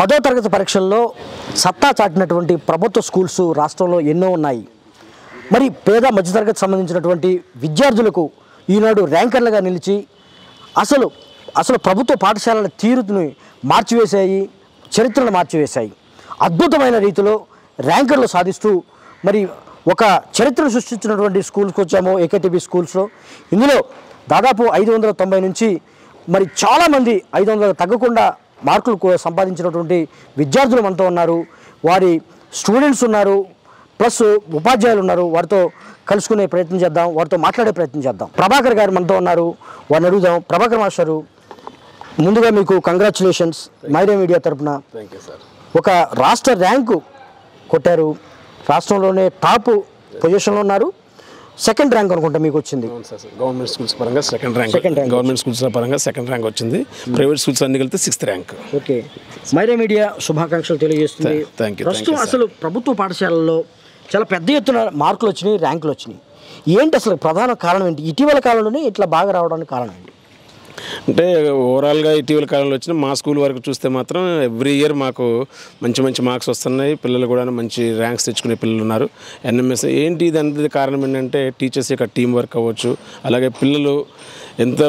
పదో తరగతి పరీక్షల్లో సత్తా చాటినటువంటి ప్రభుత్వ స్కూల్స్ రాష్ట్రంలో ఎన్నో ఉన్నాయి. మరి పేద మధ్యతరగతి సంబంధించినటువంటి విద్యార్థులకు ఈనాడు ర్యాంకర్లుగా నిలిచి అసలు ప్రభుత్వ పాఠశాలల తీరును మార్చివేశాయి, చరిత్రను మార్చివేశాయి. అద్భుతమైన రీతిలో ర్యాంకర్లు సాధిస్తూ మరి ఒక చరిత్రను సృష్టించినటువంటి స్కూల్స్కి వచ్చాము. ఏకేటీబీ స్కూల్స్లో ఇందులో దాదాపు 590 నుంచి మరి చాలామంది 500 తగ్గకుండా మార్కులు సంపాదించినటువంటి విద్యార్థులు మనతో ఉన్నారు, వారి స్టూడెంట్స్ ఉన్నారు, ప్లస్ ఉపాధ్యాయులు ఉన్నారు. వారితో కలుసుకునే ప్రయత్నం చేద్దాం, వారితో మాట్లాడే ప్రయత్నం చేద్దాం. ప్రభాకర్ గారు మనతో ఉన్నారు, వారిని అడుగుదాం. ప్రభాకర్ మాస్టారు, ముందుగా మీకు కంగ్రాచులేషన్స్ మైరా మీడియా తరఫున. Thank you sir. ఒక రాష్ట్ర ర్యాంకు కొట్టారు, రాష్ట్రంలోనే టాప్ పొజిషన్లో ఉన్నారు. సెకండ్ ర్యాంక్ అనుకుంటా మీకు వచ్చింది. గవర్నమెంట్ స్కూల్స్ పరంగా సెకండ్ ర్యాంక్ వచ్చింది. ప్రైవేట్ స్కూల్స్ అన్ని కలిపితే sixth rank. Okay, Myra media శుభాకాంక్షలు తెలియజేస్తుంది. Thank you. ప్రస్తుతం అసలు ప్రభుత్వ పాఠశాలల్లో చాలా పెద్ద ఎత్తున మార్కులు వచ్చినాయి, ర్యాంకులు వచ్చినాయి. ఏంటి అసలు ప్రధాన కారణం ఏంటి? ఇటీవల కాలంలోనే ఇట్లా బాగా రావడానికి కారణం ఏంటి? అంటే ఓవరాల్గా ఇటీవల కాలంలో వచ్చిన మా స్కూల్ వరకు చూస్తే మాత్రం ఎవ్రీ ఇయర్ మాకు మంచి మార్క్స్ వస్తున్నాయి. పిల్లలు కూడా మంచి ర్యాంక్స్ తెచ్చుకునే పిల్లలు ఉన్నారు. ఎన్ఎంఎస్ ఏంటి దానికి కారణం ఏంటంటే టీచర్స్ యొక్క టీం వర్క్ అవ్వచ్చు. అలాగే పిల్లలు ఎంత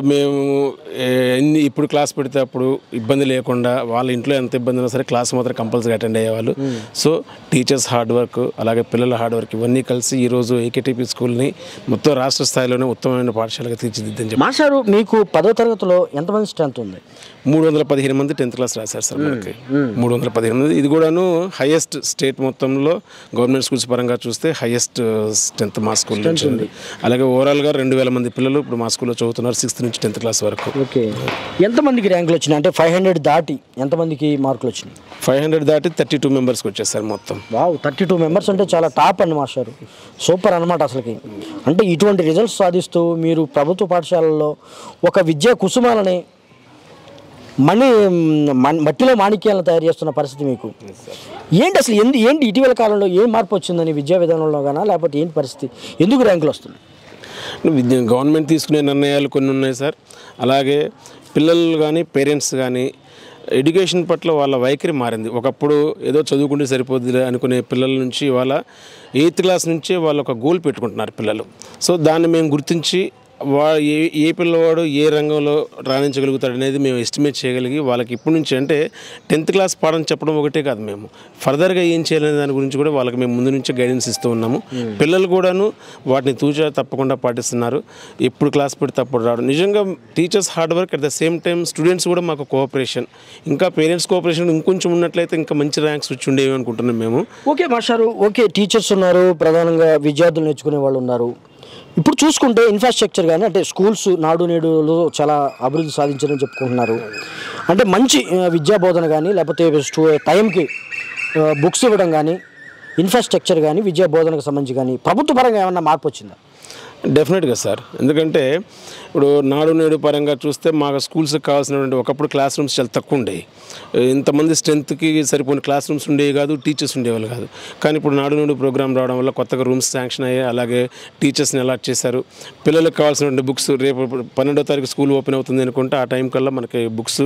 ఎన్ని ఇప్పుడు క్లాస్ పెడితే అప్పుడు ఇబ్బంది లేకుండా, వాళ్ళ ఇంట్లో ఎంత ఇబ్బంది ఉన్నా సరే క్లాస్ మాత్రం కంపల్సరీ అటెండ్ అయ్యేవాళ్ళు. సో టీచర్స్ హార్డ్ వర్క్, అలాగే పిల్లల హార్డ్ వర్క్, ఇవన్నీ కలిసి ఈరోజు ఏకేటీపీ స్కూల్ని మొత్తం రాష్ట్ర స్థాయిలోనే ఉత్తమమైన పాఠశాలగా తీర్చిదిద్దని చెప్పి. మాస్టారు, మీకు పదో తరగతిలో ఎంతమంది స్ట్రెంత్ ఉంది? 315 మంది 10th క్లాస్ రాశారు సార్. మనకి 315 మంది, ఇది కూడాను హైయెస్ట్ స్టేట్ మొత్తంలో గవర్నమెంట్ స్కూల్స్ పరంగా చూస్తే హైయెస్ట్ స్ట్రెంత్ మా స్కూల్ నుంచి ఉంది. అలాగే ఓవరాల్గా 2000 మంది పిల్లలు ఇప్పుడు మా స్కూల్లో చదువుతున్నారు 6th నుంచి 10th క్లాస్ వరకు. ఓకే, ఎంతమందికి ర్యాంకులు వచ్చినాయి? అంటే 500 దాటి ఎంతమందికి మార్కులు వచ్చినాయి? 500 దాటి 32 మెంబర్స్కి వచ్చేసారు మొత్తం. వావ్, 32 మెంబర్స్ అంటే చాలా టాప్ అండి మాస్టారు, సూపర్ అనమాట అసలుకి. అంటే ఇటువంటి రిజల్ట్స్ సాధిస్తూ మీరు ప్రభుత్వ పాఠశాలలో ఒక విద్యా కుసుమాలని మట్టిలో మాణిక్యాలను తయారు చేస్తున్న పరిస్థితి మీకు. ఏంటి అసలు ఏంటి ఇటీవల కాలంలో ఏం మార్పు వచ్చిందని విద్యా విధానంలో కానీ, లేకపోతే ఏంటి పరిస్థితి, ఎందుకు ర్యాంకులు వస్తున్నాయి? గవర్నమెంట్ తీసుకునే నిర్ణయాలు కొన్ని ఉన్నాయి సార్. అలాగే పిల్లలు కానీ పేరెంట్స్ కానీ ఎడ్యుకేషన్ పట్ల వాళ్ళ వైఖరి మారింది. ఒకప్పుడు ఏదో చదువుకుంటే సరిపోద్ది అనుకునే పిల్లల నుంచి ఇవాళ 8th క్లాస్ నుంచే వాళ్ళు ఒక గోల్ పెట్టుకుంటున్నారు పిల్లలు. సో దాన్ని మేము గుర్తించి ఏ పిల్లవాడు ఏ రంగంలో రాణించగలుగుతాడు అనేది మేము ఎస్టిమేట్ చేయగలిగి వాళ్ళకి ఇప్పటి నుంచి, అంటే 10th క్లాస్ పాఠం చెప్పడం ఒకటే కాదు, మేము ఫర్దర్గా ఏం చేయాలనే దాని గురించి కూడా వాళ్ళకి మేము ముందు నుంచి గైడెన్స్ ఇస్తూ ఉన్నాము. పిల్లలు కూడాను వాటిని తూచా తప్పకుండా పాటిస్తున్నారు. ఎప్పుడు క్లాస్ పెడితే అప్పుడు రావడం. నిజంగా teachers hard work, at the same time students కూడా మాకు కోఆపరేషన్, ఇంకా పేరెంట్స్ కోఆపరేషన్ ఇంకొంచెం ఉన్నట్లయితే ఇంకా మంచి ర్యాంక్స్ వచ్చి ఉండేవి అనుకుంటున్నాం మేము. ఓకే మాస్టారు, ఓకే, టీచర్స్ ఉన్నారు, ప్రధానంగా విద్యార్థులు నేర్చుకునే వాళ్ళు ఉన్నారు. ఇప్పుడు చూసుకుంటే ఇన్ఫ్రాస్ట్రక్చర్ కానీ, అంటే స్కూల్స్ నాడు నేడులో చాలా అభివృద్ధి సాధించారని చెప్పుకుంటున్నారు. అంటే మంచి విద్యా బోధన కానీ, లేకపోతే టైంకి బుక్స్ ఇవ్వడం కానీ, ఇన్ఫ్రాస్ట్రక్చర్ కానీ, విద్యా బోధనకు సంబంధించి కానీ ప్రభుత్వ పరంగా ఏమన్నా మార్పు వచ్చిందా? డెఫినెట్గా సార్. ఎందుకంటే ఇప్పుడు నాడు నేడు పరంగా చూస్తే మాకు స్కూల్స్కి కావాల్సినటువంటి, ఒకప్పుడు క్లాస్ రూమ్స్ చాలా తక్కువ ఉండేవి, ఇంతమంది స్ట్రెంత్కి సరిపోయిన క్లాస్ రూమ్స్ ఉండేవి కాదు, టీచర్స్ ఉండేవాళ్ళు కాదు. కానీ ఇప్పుడు నాడు నేడు ప్రోగ్రామ్ రావడం వల్ల కొత్తగా రూమ్స్ శాంక్షన్ అయ్యాయి. అలాగే టీచర్స్ని అలాట్ చేశారు. పిల్లలకు కావాల్సినటువంటి బుక్స్, రేపు 12వ తారీఖు స్కూల్ ఓపెన్ అవుతుంది అనుకుంటే ఆ టైం కల్లా మనకి books,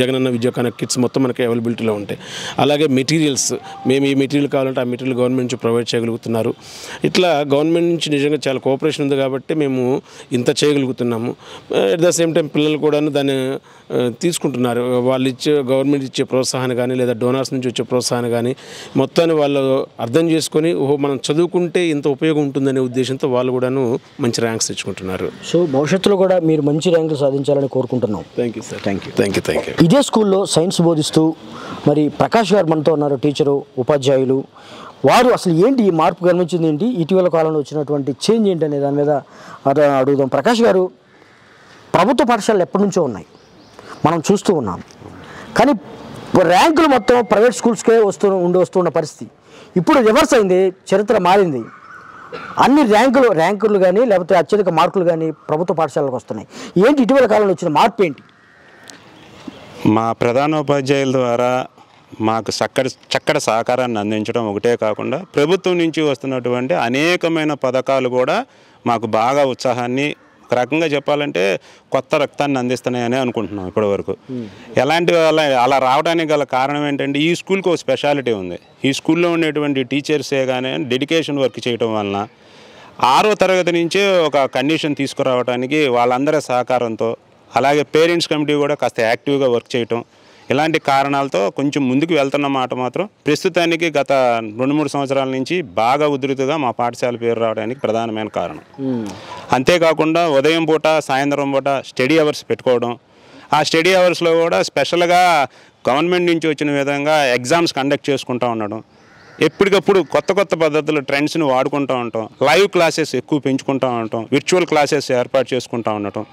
Jagananna Vidya connect kits మొత్తం మనకి అవైలబిలిటీలో ఉంటాయి. అలాగే మెటీరియల్స్, మేము ఈ మెటీరియల్ కావాలంటే ఆ మెటీరియల్ గవర్నమెంట్ నుంచి ప్రొవైడ్ చేయగలుగుతున్నారు. ఇట్లా గవర్నమెంట్ నుంచి నిజంగా చాలా కోఆపరేషన్ ఉంది కాబట్టి మేము ఇంత చేయగలుగుతున్నాము. అట్ ద సేమ్ టైం పిల్లలు కూడా దాన్ని తీసుకుంటున్నారు. వాళ్ళు ఇచ్చే గవర్నమెంట్ ఇచ్చే ప్రోత్సాహాన్ని కానీ, లేదా డోనర్స్ నుంచి వచ్చే ప్రోత్సాహాన్ని కానీ మొత్తాన్ని వాళ్ళు అర్థం చేసుకొని, ఓహో మనం చదువుకుంటే ఇంత ఉపయోగం ఉంటుందనే ఉద్దేశంతో వాళ్ళు కూడాను మంచి ర్యాంక్స్ తెచ్చుకుంటున్నారు. సో భవిష్యత్తులో కూడా మీరు మంచి ర్యాంకులు సాధించాలని కోరుకుంటున్నాం. Thank you sir. Thank you. ఇదే స్కూల్లో సైన్స్ బోధిస్తూ మరి ప్రకాష్ గారు మనతో ఉన్నారు, టీచరు, ఉపాధ్యాయులు. వారు అసలు ఏంటి ఈ మార్పు గమనించింది, ఏంటి ఇటీవల కాలంలో వచ్చినటువంటి చేంజ్ ఏంటి అనే దాని మీద అడుగుదాం. ప్రకాష్ గారు, ప్రభుత్వ పాఠశాలలు ఎప్పటి నుంచో ఉన్నాయి, మనం చూస్తూ ఉన్నాం. కానీ ర్యాంకులు మొత్తం ప్రైవేట్ స్కూల్స్కే వస్తున్న పరిస్థితి. ఇప్పుడు రివర్స్ అయింది, చరిత్ర మారింది. అన్ని ర్యాంకులు కానీ, లేకపోతే అత్యధిక మార్కులు కానీ ప్రభుత్వ పాఠశాలకు వస్తున్నాయి. ఏంటి ఇటీవల కాలంలో వచ్చిన మార్పు ఏంటి? మా ప్రధానోపాధ్యాయుల ద్వారా మాకు చక్కటి సహకారాన్ని అందించడం ఒకటే కాకుండా ప్రభుత్వం నుంచి వస్తున్నటువంటి అనేకమైన పథకాలు కూడా మాకు బాగా ఉత్సాహాన్ని ఒక రకంగా చెప్పాలంటే కొత్త రక్తాన్ని అందిస్తున్నాయని అనుకుంటున్నాం ఇప్పటివరకు. ఎలాంటి అలా రావడానికి గల కారణం ఏంటంటే ఈ స్కూల్కి ఒక స్పెషాలిటీ ఉంది. ఈ స్కూల్లో ఉండేటువంటి టీచర్సే కానీ డెడికేషన్ వర్క్ చేయడం వలన ఆరో తరగతి నుంచే ఒక కండిషన్ తీసుకురావడానికి వాళ్ళందరి సహకారంతో, అలాగే పేరెంట్స్ కమిటీ కూడా కాస్త యాక్టివ్గా వర్క్ చేయటం, ఇలాంటి కారణాలతో కొంచెం ముందుకు వెళ్తున్న మాట మాత్రం ప్రస్తుతానికి గత 2-3 సంవత్సరాల నుంచి బాగా ఉధృతిగా మా పాఠశాల పేరు రావడానికి ప్రధానమైన కారణం. అంతేకాకుండా ఉదయం పూట సాయంత్రం పూట స్టడీ అవర్స్ పెట్టుకోవడం, ఆ స్టడీ అవర్స్లో కూడా స్పెషల్గా గవర్నమెంట్ నుంచి వచ్చిన విధంగా ఎగ్జామ్స్ కండక్ట్ చేసుకుంటూ ఉండడం, ఎప్పటికప్పుడు కొత్త కొత్త పద్ధతులు ట్రెండ్స్ని వాడుకుంటూ ఉంటాం, లైవ్ క్లాసెస్ ఎక్కువ పెంచుకుంటూ ఉంటాం, విర్చువల్ క్లాసెస్ ఏర్పాటు చేసుకుంటూ ఉండటం,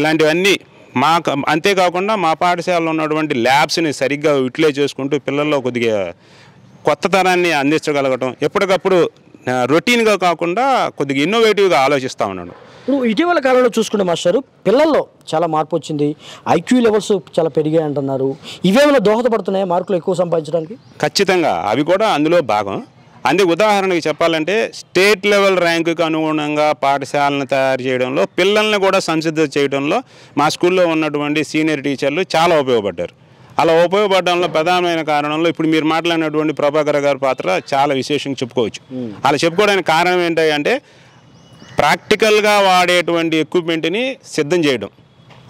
ఇలాంటివన్నీ మా అంతేకాకుండా మా పాఠశాలలో ఉన్నటువంటి ల్యాబ్స్ని సరిగ్గా యూటిలైజ్ చేసుకుంటూ పిల్లల్లో కొద్దిగా కొత్త తరాన్ని అందించగలగటం, ఎప్పటికప్పుడు రొటీన్గా కాకుండా కొద్దిగా ఇన్నోవేటివ్గా ఆలోచిస్తూ ఉన్నాడు. ఇప్పుడు ఇటీవల కాలంలో చూసుకుంటే మాస్టారు పిల్లల్లో చాలా మార్పు వచ్చింది, ఐక్యూ లెవెల్స్ చాలా పెరిగాయి అంటున్నారు. ఇవేమైనా దోహదపడుతున్నాయి మార్కులు ఎక్కువ సంపాదించడానికి? ఖచ్చితంగా అవి కూడా అందులో భాగం. అందుకే ఉదాహరణకి చెప్పాలంటే స్టేట్ లెవెల్ ర్యాంకుకి అనుగుణంగా పాఠశాలను తయారు చేయడంలో, పిల్లల్ని కూడా సంసిద్ధ చేయడంలో మా స్కూల్లో ఉన్నటువంటి సీనియర్ టీచర్లు చాలా ఉపయోగపడ్డారు. అలా ఉపయోగపడడంలో ప్రధానమైన కారణంలో ఇప్పుడు మీరు మాట్లాడినటువంటి ప్రభాకర్ గారి పాత్ర చాలా విశేషంగా చెప్పుకోవచ్చు. అలా చెప్పుకోవడానికి కారణం ఏంటంటే ప్రాక్టికల్గా వాడేటువంటి ఎక్విప్మెంట్ని సిద్ధం చేయడం,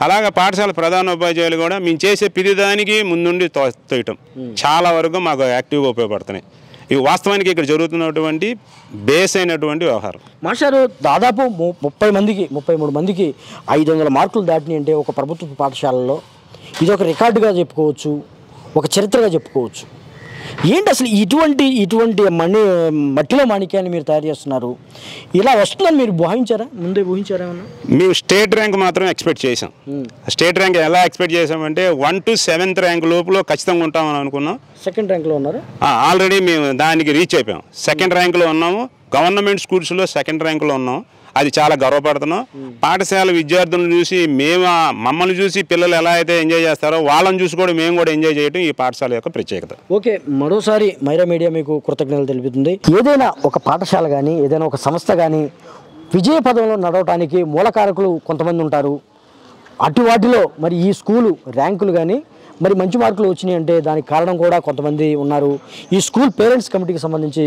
అలాగే పాఠశాల ప్రధానోపాధ్యాయులు కూడా మేము చేసే ప్రతిదానికి ముందుండి తోయటం చాలా వరకు మాకు యాక్టివ్గా ఉపయోగపడుతున్నాయి. ఇవి వాస్తవానికి ఇక్కడ జరుగుతున్నటువంటి బేస్ అయినటువంటి వ్యవహారం. మాస్టారు దాదాపు 33 మందికి 500 మార్కులు దాటిని అంటే ఒక ప్రభుత్వ పాఠశాలలో ఇది ఒక రికార్డుగా చెప్పుకోవచ్చు, ఒక చరిత్రగా చెప్పుకోవచ్చు. ఏంటి అసలు ఇటువంటి మట్టిలో మాణిక్యాన్ని మీరు తయారు చేస్తున్నారు? ఇలా వస్తుందని మీరు ఊహించారా? ముందే ఊహించారా? మేము స్టేట్ ర్యాంక్ మాత్రం ఎక్స్పెక్ట్ చేసాం. స్టేట్ ర్యాంక్ ఎలా ఎక్స్పెక్ట్ చేసామంటే 1 to 7th ర్యాంక్ లోపల ఖచ్చితంగా ఉంటామని అనుకున్నాం. సెకండ్ ర్యాంక్లో ఉన్నారు ఆల్రెడీ, మేము దానికి రీచ్ అయిపోయాం. సెకండ్ ర్యాంక్లో ఉన్నాము, గవర్నమెంట్ స్కూల్స్లో సెకండ్ ర్యాంకులో ఉన్నాం, అది చాలా గర్వపడుతున్నాం. పాఠశాల విద్యార్థులను చూసి మమ్మల్ని చూసి పిల్లలు ఎలా అయితే ఎంజాయ్ చేస్తారో వాళ్ళని చూసి కూడా మేము కూడా ఎంజాయ్ చేయడం ఈ పాఠశాల యొక్క ప్రత్యేకత. ఓకే, మరోసారి మైరా మీడియా మీకు కృతజ్ఞతలు తెలుపుతుంది. ఏదైనా ఒక పాఠశాల కానీ ఏదైనా ఒక సంస్థ కానీ విజయ పదంలో నడవటానికి మూలకారకులు కొంతమంది ఉంటారు. అటు వాటిలో మరి ఈ స్కూలు ర్యాంకులు కానీ మరి మంచి మార్కులు వచ్చినాయి అంటే దానికి కారణం కూడా కొంతమంది ఉన్నారు. ఈ స్కూల్ పేరెంట్స్ కమిటీకి సంబంధించి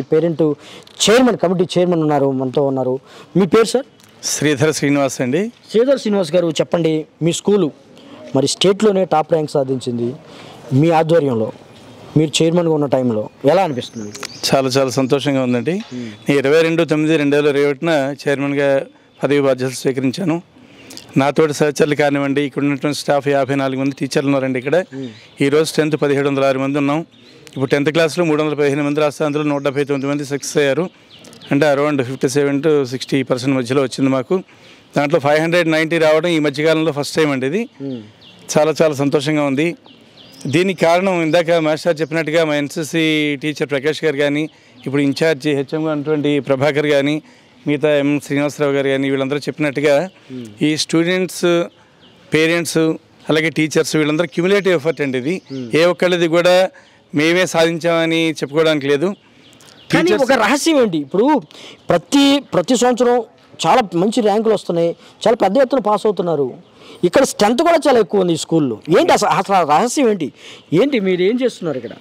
కమిటీ చైర్మన్ ఉన్నారు, మనతో ఉన్నారు. మీ పేరు సార్? శ్రీధర్ శ్రీనివాస్ అండి. శ్రీధర్ శ్రీనివాస్ గారు, చెప్పండి, మీ స్కూలు మరి స్టేట్లోనే టాప్ ర్యాంక్ సాధించింది. మీ ఆధ్వర్యంలో మీరు చైర్మన్గా ఉన్న టైంలో ఎలా అనిపిస్తుంది? చాలా సంతోషంగా ఉందండి. 22/9/2021 చైర్మన్గా పదవి బాధ్యతలు స్వీకరించాను. నాతోటి సహచరులు కానివ్వండి, ఇక్కడ ఉన్నటువంటి స్టాఫ్ 54 మంది టీచర్లు ఉన్నారండి. ఇక్కడ ఈరోజు 10th 1706 మంది ఉన్నాం. ఇప్పుడు 10th క్లాస్లో 315 మంది రాస్తే అందులో 179 మంది సక్సెస్ అయ్యారు. అంటే అరౌండ్ 57 to 60% మధ్యలో వచ్చింది మాకు. దాంట్లో 590 రావడం ఈ మధ్యకాలంలో ఫస్ట్ టైం అండి. ఇది చాలా సంతోషంగా ఉంది. దీనికి కారణం ఇందాక మాస్టర్ చెప్పినట్టుగా మా ఎన్సీసీ టీచర్ ప్రకాష్ గారు కానీ, ఇప్పుడు ఇన్ఛార్జి హెచ్ఎంగా ఉన్నటువంటి ప్రభాకర్ కానీ, మిగతా శ్రీనివాసరావు గారు కానీ వీళ్ళందరూ చెప్పినట్టుగా ఈ స్టూడెంట్స్, పేరెంట్స్, అలాగే టీచర్స్ వీళ్ళందరూ క్యూములేటివ్ ఎఫర్ట్ అండి. ఇది ఏ ఒక్కళ్ళది కూడా మేమే సాధించామని చెప్పుకోవడానికి లేదు. కానీ ఒక రహస్యం ఏంటి, ఇప్పుడు ప్రతి సంవత్సరం చాలా మంచి ర్యాంకులు వస్తున్నాయి, చాలా పెద్ద ఎత్తున పాస్ అవుతున్నారు. ఇక్కడ స్ట్రెంత్ కూడా చాలా ఎక్కువ ఉంది ఈ స్కూల్లో. ఏంటి అసలు రహస్యం ఏంటి మీరు ఏం చేస్తున్నారు ఇక్కడ?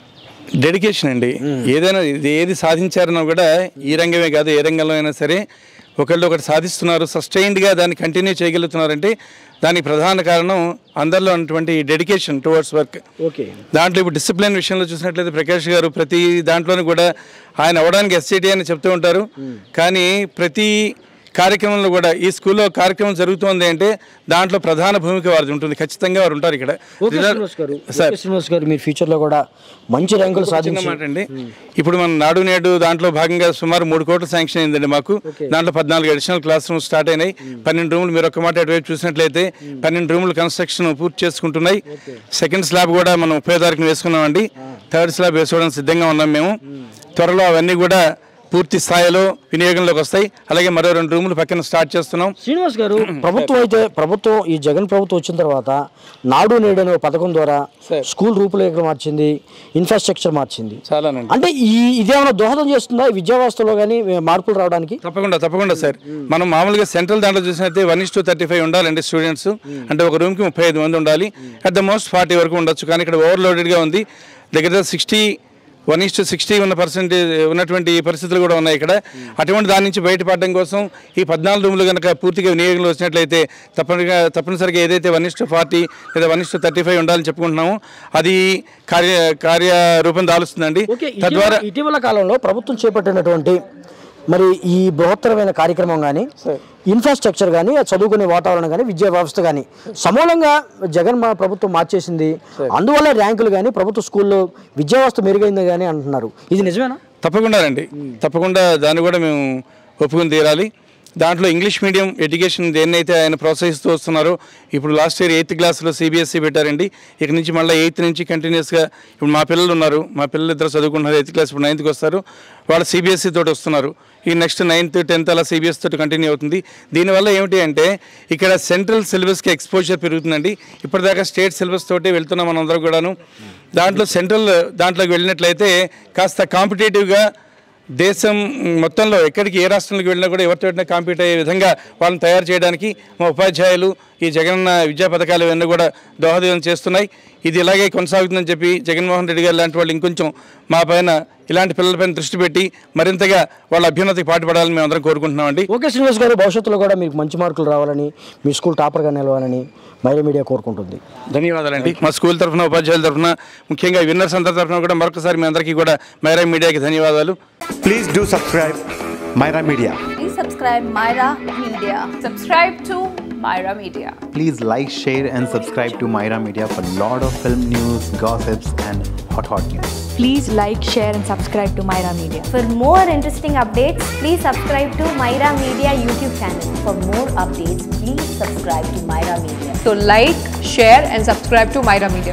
డెడికేషన్ అండి. ఏదైనా ఏది సాధించారన్నా కూడా, ఈ రంగమే కాదు ఏ రంగంలో అయినా సరే ఒకళ్ళు ఒకటి సాధిస్తున్నారు, సస్టైన్డ్గా దాన్ని కంటిన్యూ చేయగలుగుతున్నారంటే దానికి ప్రధాన కారణం అందరిలో ఉన్నటువంటి డెడికేషన్ టువర్డ్స్ వర్క్. ఓకే, దాంట్లో ఇప్పుడు డిసిప్లిన్ విషయంలో చూసినట్లయితే ప్రకాష్ గారు ప్రతి దాంట్లోనూ కూడా ఆయన అవ్వడానికి SCT అని చెప్తూ ఉంటారు. కానీ ప్రతి కార్యక్రమంలో కూడా ఈ స్కూల్లో కార్యక్రమం జరుగుతుంది అంటే దాంట్లో ప్రధాన భూమిక వారిది ఉంటుంది. ఖచ్చితంగా వారు ఉంటారు ఇక్కడ. శ్రీనివాస్ గారు, మీరు ఫ్యూచర్లో కూడా మంచి ర్యాంకులు సాధించమంటండి. ఇప్పుడు మన నాడు నేడు దాంట్లో భాగంగా సుమారు 3 కోట్లు శాంక్షన్ అయిందండి మాకు. దాంట్లో 14 అడిషనల్ క్లాస్ రూమ్స్ స్టార్ట్ అయినాయి. 12 రూములు మీరు ఒక్క మాట అటువైపు చూసినట్లయితే 12 రూములు కన్స్ట్రక్షన్ పూర్తి చేసుకుంటున్నాయి. సెకండ్ స్లాబ్ కూడా మనం 30వ తారీఖున వేసుకున్నామండి. థర్డ్ స్లాబ్ వేసుకోవడానికి సిద్ధంగా ఉన్నాం మేము. త్వరలో అవన్నీ కూడా పూర్తి స్థాయిలో వినియోగంలోకి వస్తాయి. అలాగే మరో 2 రూములు పక్కన స్టార్ట్ చేస్తున్నాం. శ్రీనివాస్ గారు, ప్రభుత్వం ఈ జగన్ ప్రభుత్వం వచ్చిన తర్వాత నాడు నేడు అనే పథకం ద్వారా స్కూల్ రూపురేఖలు మార్చింది, ఇన్ఫ్రాస్ట్రక్చర్ మార్చింది. చాలా అంటే ఇదేమైనా దోహదం చేస్తుందా విద్యా వ్యవస్థలో కానీ మార్పులు రావడానికి? తప్పకుండా సార్. మనం మామూలుగా సెంట్రల్ దాంట్లో చూసినట్లయితే 1:35 ఉండాలండి స్టూడెంట్స్, అంటే ఒక రూమ్కి 35 మంది ఉండాలి, అట్ ద మోస్ట్ 40 వరకు ఉండొచ్చు. కానీ ఇక్కడ ఓవర్లోడెడ్గా ఉంది. దగ్గర 1:60 1% ఉన్నటువంటి పరిస్థితులు కూడా ఉన్నాయి ఇక్కడ. అటువంటి దాని నుంచి బయటపడడం కోసం ఈ 14 రూములు కనుక పూర్తిగా వినియోగంలో వచ్చినట్లయితే తప్పనిసరిగా ఏదైతే 1:40 లేదా 1:35 ఉండాలని చెప్పుకుంటున్నామో అది కార్యరూపం దాలుస్తుందండి. తద్వారా ఇటీవల కాలంలో ప్రభుత్వం చేపట్టినటువంటి మరి ఈ బృహత్తరమైన కార్యక్రమం కానీ, ఇన్ఫ్రాస్ట్రక్చర్ కానీ, చదువుకునే వాతావరణం కానీ, విద్యా వ్యవస్థ కానీ సమూలంగా జగన్ మా ప్రభుత్వం మార్చేసింది. అందువల్ల ర్యాంకులు కానీ, ప్రభుత్వ స్కూల్లో విద్యా వ్యవస్థ మెరుగైంది కానీ అంటున్నారు. ఇది నిజమేనా? తప్పకుండా అండి, తప్పకుండా దాన్ని కూడా మేము ఒప్పుకుని తీరాలి. దాంట్లో ఇంగ్లీష్ మీడియం ఎడ్యుకేషన్ దేన్నైతే ఆయన ప్రోత్సహిస్తూ వస్తున్నారో, ఇప్పుడు లాస్ట్ ఇయర్ 8th క్లాస్లో CBSE పెట్టారండి. ఇక నుంచి మళ్ళీ 8th నుంచి కంటిన్యూస్గా ఇప్పుడు మా పిల్లలు ఉన్నారు, మా పిల్లలు ఇద్దరు చదువుకుంటున్నారు 8th క్లాస్, ఇప్పుడు 9thకి వస్తారు, వాళ్ళు CBSE తోటి వస్తున్నారు. ఈ నెక్స్ట్ 9th 10th అలా CBSE తోటి కంటిన్యూ అవుతుంది. దీనివల్ల ఏమిటి అంటే ఇక్కడ సెంట్రల్ సిలబస్కి ఎక్స్పోజర్ పెరుగుతుందండి. ఇప్పటిదాకా స్టేట్ సిలబస్ తోటి వెళ్తున్నాం మనందరూ కూడాను. దాంట్లో సెంట్రల్ దాంట్లోకి వెళ్ళినట్లయితే కాస్త కాంపిటేటివ్గా దేశం మొత్తంలో ఎక్కడికి ఏ రాష్ట్రానికి వెళ్ళినా కూడా ఎవరితో వెళ్ళినా కాంపీట్ అయ్యే విధంగా వాళ్ళని తయారు చేయడానికి మా ఉపాధ్యాయులు ఈ జగన్ విద్యా పథకాలు ఇవన్నీ కూడా దోహదం చేస్తున్నాయి. ఇది ఇలాగే కొనసాగుతుందని చెప్పి జగన్మోహన్ రెడ్డి గారు లాంటి వాళ్ళు ఇంకొంచెం మా పైన, ఇలాంటి పిల్లలపైన దృష్టి పెట్టి మరింతగా వాళ్ళ అభ్యున్నతికి పాటుపడాలని మేము అందరం కోరుకుంటున్నామండి. ఓకే శ్రీనివాస్ గారు, భవిష్యత్తులో కూడా మీకు మంచి మార్కులు రావాలని, మీ స్కూల్ టాపర్గా నిలవాలని మైరా మీడియా కోరుకుంటుంది. ధన్యవాదాలండి. మా స్కూల్ తరఫున, ఉపాధ్యాయుల తరఫున, ముఖ్యంగా విన్నర్స్ అందరి తరఫున కూడా మరొకసారి మీ అందరికీ కూడా మైరా మీడియాకి ధన్యవాదాలు. Please do subscribe Myra Media. Please subscribe Myra Media. Subscribe to Myra Media. Please like, share and subscribe to Myra Media for a lot of film news, gossips and hot news. Please like, share and subscribe to Myra Media. For more interesting updates, please subscribe to Myra Media YouTube channel. For more updates, please subscribe to Myra Media. So like, share and subscribe to Myra Media.